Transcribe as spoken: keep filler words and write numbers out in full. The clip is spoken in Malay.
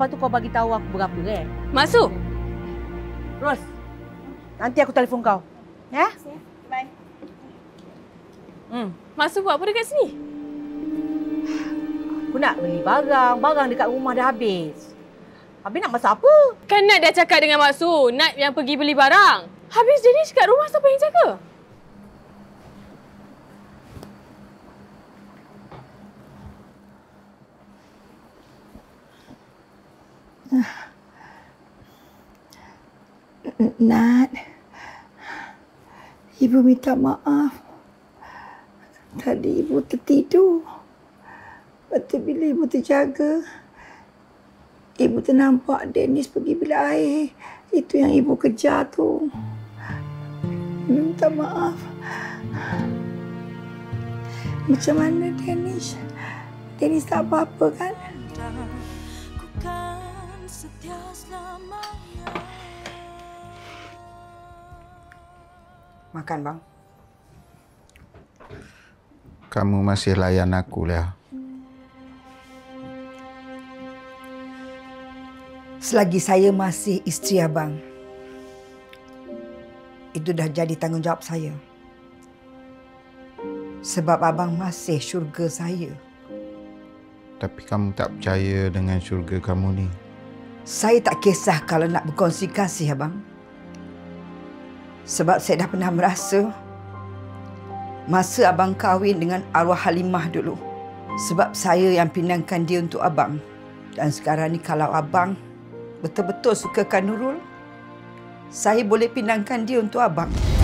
lepas tu kau bagi tahu aku berapa, eh? Masuk. Ros, nanti aku telefon kau. Ya? Bye. Hmm. Masuk buat apa dekat sini? Aku nak beli barang. Barang dekat rumah dah habis. Habis nak masak apa? Kan Nat dah cakap dengan Mak Su. Nat yang pergi beli barang. Habis Dennis kat rumah siapa yang jaga? Nat, Ibu minta maaf. Tadi Ibu tertidur. Lepas bila Ibu terjaga, Ibu ternampak Dennis pergi bila air. Itu yang Ibu kejar tu. Ibu minta maaf. Macam mana Dennis? Dennis tak apa-apa kan? Makan, bang. Kamu masih layan aku, Lea. Selagi saya masih isteri abang, itu dah jadi tanggungjawab saya. Sebab abang masih syurga saya. Tapi kamu tak percaya dengan syurga kamu ni. Saya tak kisah kalau nak berkongsi kasih, abang. Sebab saya dah pernah merasa masa abang kahwin dengan arwah Halimah dulu. Sebab saya yang pinangkan dia untuk abang. Dan sekarang ni kalau abang betul-betul sukakan Nurul, saya boleh pinangkan dia untuk abang.